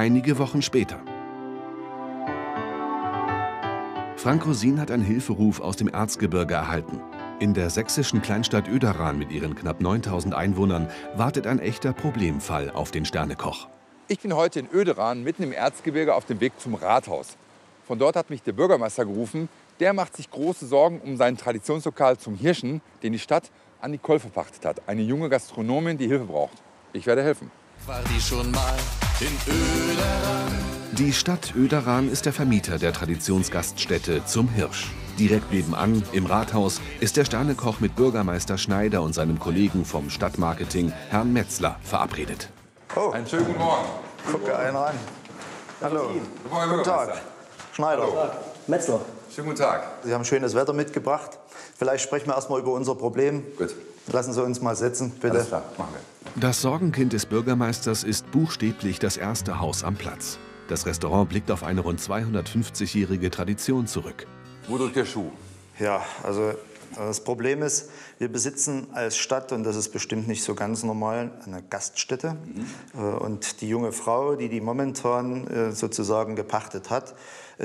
einige Wochen später. Frank Rosin hat einen Hilferuf aus dem Erzgebirge erhalten. In der sächsischen Kleinstadt Oederan mit ihren knapp 9000 Einwohnern wartet ein echter Problemfall auf den Sternekoch. Ich bin heute in Oederan mitten im Erzgebirge auf dem Weg zum Rathaus. Von dort hat mich der Bürgermeister gerufen. Der macht sich große Sorgen um sein Traditionslokal zum Hirschen, den die Stadt an Nicole verpachtet hat. Eine junge Gastronomin, die Hilfe braucht. Ich werde helfen. War die schon mal in Oederan? Die Stadt Oederan ist der Vermieter der Traditionsgaststätte zum Hirsch. Direkt nebenan, im Rathaus, ist der Sternekoch mit Bürgermeister Schneider und seinem Kollegen vom Stadtmarketing, Herrn Metzler, verabredet. Oh. Einen schönen guten Morgen. Guck dir einen rein. Hallo. Guten Morgen, Bürgermeister. Schneider. Hallo. Metzler. Schönen guten Tag. Sie haben schönes Wetter mitgebracht. Vielleicht sprechen wir erst mal über unser Problem. Gut. Lassen Sie uns mal sitzen, bitte. Alles klar, machen wir. Das Sorgenkind des Bürgermeisters ist buchstäblich das erste Haus am Platz. Das Restaurant blickt auf eine rund 250-jährige Tradition zurück. Wo drückt der Schuh? Ja, also das Problem ist, wir besitzen als Stadt, und das ist bestimmt nicht so ganz normal, eine Gaststätte. Mhm. Und die junge Frau, die die momentan sozusagen gepachtet hat,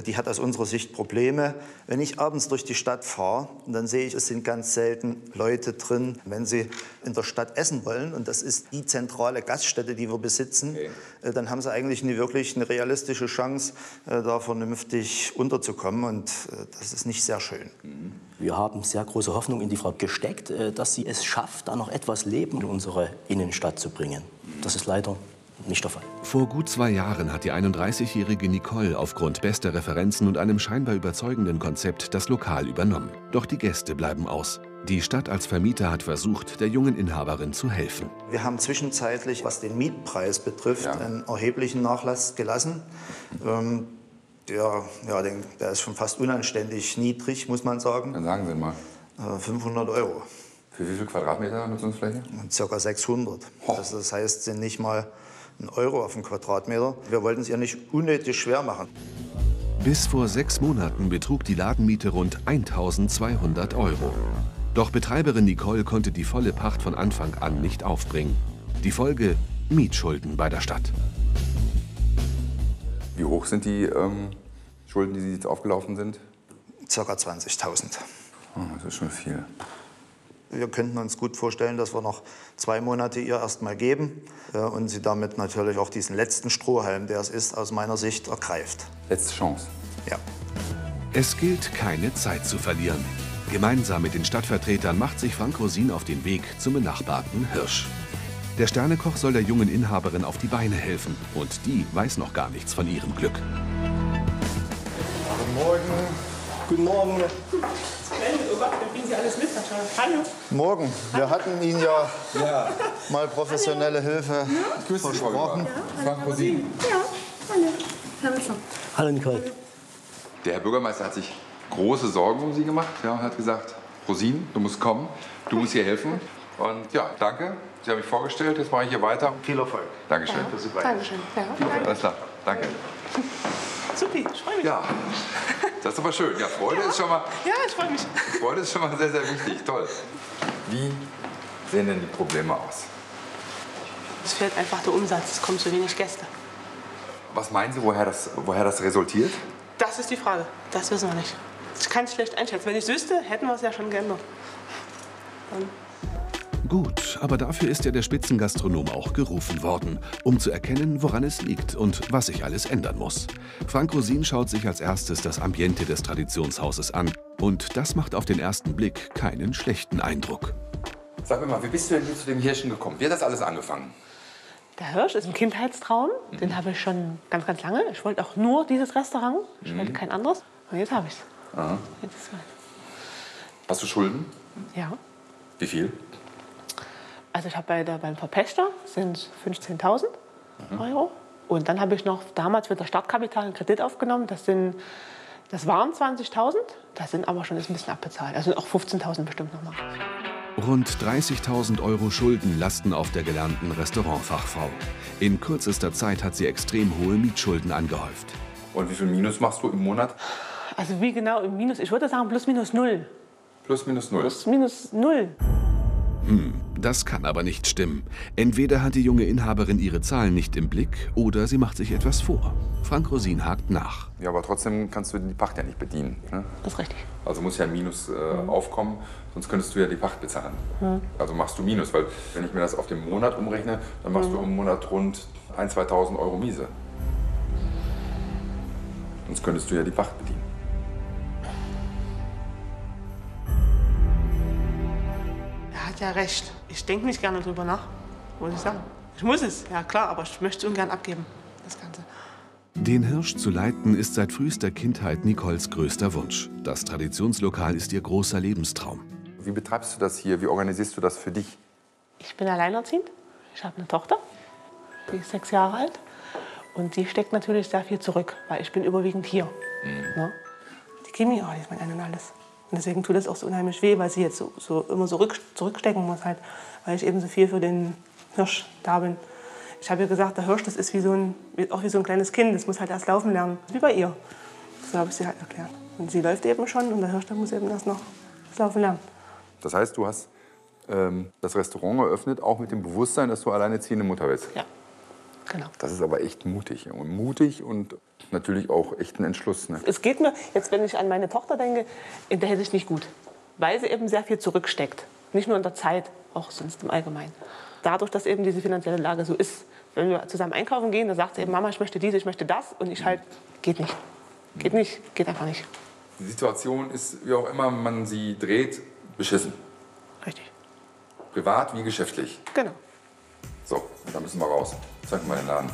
die hat aus unserer Sicht Probleme. Wenn ich abends durch die Stadt fahre, dann sehe ich, es sind ganz selten Leute drin, wenn sie in der Stadt essen wollen. Und das ist die zentrale Gaststätte, die wir besitzen. Okay. Dann haben sie eigentlich nie wirklich eine realistische Chance, da vernünftig unterzukommen. Und das ist nicht sehr schön. Wir haben sehr große Hoffnung in die Frau gesteckt, dass sie es schafft, da noch etwas Leben in unsere Innenstadt zu bringen. Das ist leider nicht der Fall. Vor gut 2 Jahren hat die 31-jährige Nicole aufgrund bester Referenzen und einem scheinbar überzeugenden Konzept das Lokal übernommen. Doch die Gäste bleiben aus. Die Stadt als Vermieter hat versucht, der jungen Inhaberin zu helfen. Wir haben zwischenzeitlich, was den Mietpreis betrifft, einen erheblichen Nachlass gelassen. Der ist schon fast unanständig niedrig, muss man sagen. Dann sagen Sie mal. 500 Euro. Für wie viel Quadratmeter Nutzungsfläche? Circa 600. Oh. Das heißt, sind nicht mal 1 Euro auf den Quadratmeter. Wir wollten es ihr nicht unnötig schwer machen. Bis vor 6 Monaten betrug die Ladenmiete rund 1200 Euro. Doch Betreiberin Nicole konnte die volle Pacht von Anfang an nicht aufbringen. Die Folge: Mietschulden bei der Stadt. Wie hoch sind die Schulden, die jetzt aufgelaufen sind? Circa 20.000. Oh, das ist schon viel. Wir könnten uns gut vorstellen, dass wir noch 2 Monate ihr erstmal geben und sie damit natürlich auch diesen letzten Strohhalm, der es ist, aus meiner Sicht ergreift. Letzte Chance. Ja. Es gilt, keine Zeit zu verlieren. Gemeinsam mit den Stadtvertretern macht sich Frank Rosin auf den Weg zum benachbarten Hirsch. Der Sternekoch soll der jungen Inhaberin auf die Beine helfen und die weiß noch gar nichts von ihrem Glück. Guten Morgen. Guten Morgen. Bringen Sie alles mit? Hallo. Morgen. Wir hatten Ihnen ja mal professionelle Hilfe versprochen. Frank Rosin. Ja, hallo. Herr Metzler. Hallo, Nicole. Der Herr Bürgermeister hat sich große Sorgen um Sie gemacht. Ja, hat gesagt, Rosin, du musst kommen, du musst hier helfen. Und ja, danke. Sie haben mich vorgestellt, jetzt mache ich hier weiter. Viel Erfolg. Dankeschön. Ja. Für Dankeschön. Ja. Alles klar, danke. Super, ich freue mich. Ja. Das ist aber schön. Ja, Freude ist schon mal. Ja, ich freue mich. Freude ist schon mal sehr, sehr wichtig. Toll. Wie sehen denn die Probleme aus? Es fehlt einfach der Umsatz. Es kommen zu wenig Gäste. Was meinen Sie, woher das resultiert? Das ist die Frage. Das wissen wir nicht. Ich kann es schlecht einschätzen. Wenn ich wüsste, hätten wir es ja schon geändert. Gut, aber dafür ist ja der Spitzengastronom auch gerufen worden, um zu erkennen, woran es liegt und was sich alles ändern muss. Frank Rosin schaut sich als erstes das Ambiente des Traditionshauses an. Und das macht auf den ersten Blick keinen schlechten Eindruck. Sag mir mal, wie bist du denn hier zu dem Hirschen gekommen? Wie hat das alles angefangen? Der Hirsch ist ein Kindheitstraum. Den habe ich schon ganz, ganz lange. Ich wollte auch nur dieses Restaurant. Ich wollte kein anderes. Und jetzt habe ich es. Hast du Schulden? Ja. Wie viel? Also ich habe beim Verpächter sind 15.000 Euro. Und dann habe ich noch damals mit der Startkapital einen Kredit aufgenommen. Das waren 20.000, das sind aber schon ein bisschen abbezahlt. Also auch 15.000 bestimmt noch mal. Rund 30.000 Euro Schulden lasten auf der gelernten Restaurantfachfrau. In kürzester Zeit hat sie extrem hohe Mietschulden angehäuft. Und wie viel Minus machst du im Monat? Also wie genau im Minus? Ich würde sagen plus minus null. Plus minus null? Plus minus null. Das kann aber nicht stimmen. Entweder hat die junge Inhaberin ihre Zahlen nicht im Blick oder sie macht sich etwas vor. Frank Rosin hakt nach. Ja, aber trotzdem kannst du die Pacht ja nicht bedienen. Ne? Das ist richtig. Also muss ja ein Minus aufkommen, sonst könntest du ja die Pacht bezahlen. Mhm. Also machst du Minus, weil wenn ich mir das auf den Monat umrechne, dann machst du im Monat rund 1.000, 2.000 Euro Miese. Sonst könntest du ja die Pacht bedienen. Ja, recht. Ich denke nicht gerne drüber nach, muss ich sagen. Ich muss es, ja klar, aber ich möchte es ungern abgeben, das Ganze. Den Hirsch zu leiten ist seit frühester Kindheit Nicoles größter Wunsch. Das Traditionslokal ist ihr großer Lebenstraum. Wie betreibst du das hier? Wie organisierst du das für dich? Ich bin alleinerziehend. Ich habe eine Tochter, die ist 6 Jahre alt. Und die steckt natürlich sehr viel zurück, weil ich bin überwiegend hier. Mhm. Ne? Die Chemie, oh, die ist mein Ein und Alles. Und deswegen tut das auch so unheimlich weh, weil sie jetzt immer so zurückstecken muss, halt, weil ich eben so viel für den Hirsch da bin. Ich habe ihr gesagt, der Hirsch, das ist wie so ein kleines Kind, das muss halt erst laufen lernen, wie bei ihr. So habe ich sie halt erklärt. Und sie läuft eben schon und der Hirsch, der muss eben erst noch laufen lernen. Das heißt, du hast das Restaurant eröffnet, auch mit dem Bewusstsein, dass du alleinerziehende Mutter bist? Ja, genau. Das ist aber echt mutig. Und mutig und natürlich auch echt ein Entschluss. Ne? Es geht mir, jetzt wenn ich an meine Tochter denke, in der hätte ich nicht gut. Weil sie eben sehr viel zurücksteckt. Nicht nur in der Zeit, auch sonst im Allgemeinen. Dadurch, dass eben diese finanzielle Lage so ist. Wenn wir zusammen einkaufen gehen, dann sagt sie eben, Mama, ich möchte dies, ich möchte das. Und ich halt, geht nicht. Geht nicht, geht einfach nicht. Die Situation ist, wie auch immer man sie dreht, beschissen. Richtig. Privat wie geschäftlich. Genau. So, da müssen wir raus. Zeig mal den Laden.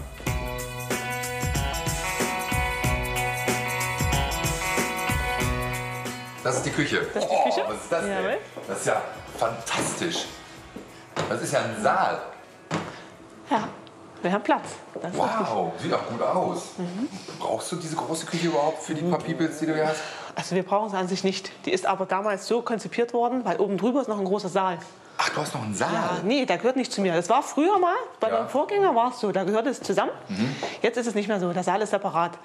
Das ist die Küche. Das ist die Küche? Oh, was ist das denn? Das ist ja fantastisch. Das ist ja ein Saal. Ja, wir haben Platz. Das wow, sieht auch gut aus. Mhm. Brauchst du diese große Küche überhaupt für die paar Peoples, die du hier hast? Also wir brauchen sie an sich nicht. Die ist aber damals so konzipiert worden, weil oben drüber ist noch ein großer Saal. Ach, du hast noch einen Saal? Ja, nee, der gehört nicht zu mir. Das war früher mal, bei meinem Vorgänger war es so, da gehört es zusammen. Mhm. Jetzt ist es nicht mehr so, der Saal ist separat.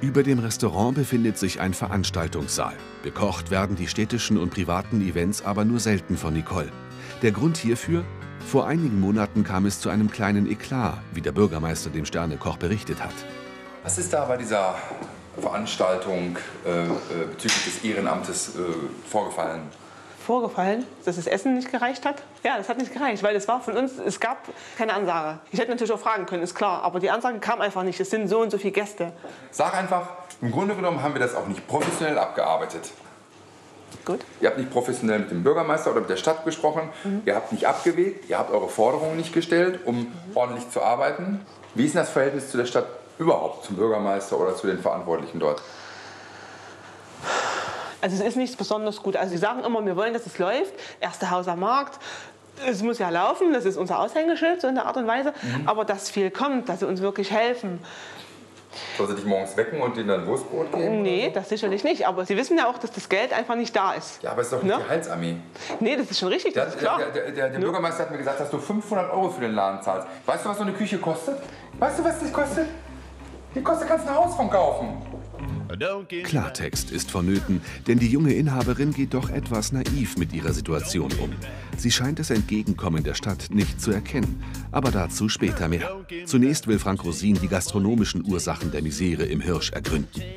Über dem Restaurant befindet sich ein Veranstaltungssaal. Bekocht werden die städtischen und privaten Events aber nur selten von Nicole. Der Grund hierfür? Vor einigen Monaten kam es zu einem kleinen Eklat, wie der Bürgermeister dem Sternekoch berichtet hat. Was ist da bei dieser Veranstaltung bezüglich des Ehrenamtes vorgefallen? Vorgefallen, dass das Essen nicht gereicht hat? Ja, das hat nicht gereicht, weil es war von uns, es gab keine Ansage. Ich hätte natürlich auch fragen können, ist klar, aber die Ansage kam einfach nicht. Es sind so und so viele Gäste. Sag einfach, im Grunde genommen haben wir das auch nicht professionell abgearbeitet. Gut. Ihr habt nicht professionell mit dem Bürgermeister oder mit der Stadt gesprochen, ihr habt nicht abgewägt, ihr habt eure Forderungen nicht gestellt, um ordentlich zu arbeiten. Wie ist denn das Verhältnis zu der Stadt überhaupt, zum Bürgermeister oder zu den Verantwortlichen dort? Also es ist nichts besonders gut. Also sie sagen immer, wir wollen, dass es läuft. Erste Haus am Markt, es muss ja laufen, das ist unser Aushängeschild, so in der Art und Weise. Mhm. Aber dass viel kommt, dass sie uns wirklich helfen. Soll sie dich morgens wecken und denen dann Wurstbrot geben? Nee, das sicherlich nicht. Aber sie wissen ja auch, dass das Geld einfach nicht da ist. Ja, aber es ist doch nicht die Heilsarmee. Nee, das ist schon richtig, das ist klar. Der Bürgermeister hat mir gesagt, dass du 500 Euro für den Laden zahlst. Weißt du, was so eine Küche kostet? Weißt du, was das kostet? Die kostet kannst du ein Haus von kaufen. Klartext ist vonnöten, denn die junge Inhaberin geht doch etwas naiv mit ihrer Situation um. Sie scheint das Entgegenkommen der Stadt nicht zu erkennen, aber dazu später mehr. Zunächst will Frank Rosin die gastronomischen Ursachen der Misere im Hirsch ergründen.